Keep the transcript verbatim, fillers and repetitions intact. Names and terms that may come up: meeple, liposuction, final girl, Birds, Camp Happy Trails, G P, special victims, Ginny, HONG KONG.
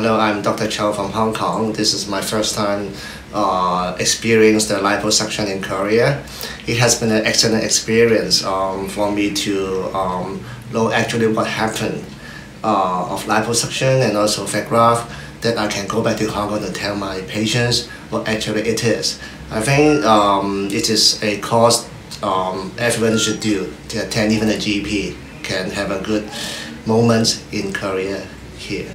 Hello, I'm Doctor Cho from Hong Kong. This is my first time uh, experience the liposuction in Korea. It has been an excellent experience um, for me to um, know actually what happened uh, of liposuction and also fat graft, that I can go back to Hong Kong to tell my patients what actually it is. I think um, it is a course um, everyone should do to attend. Even a G P can have a good moment in Korea here.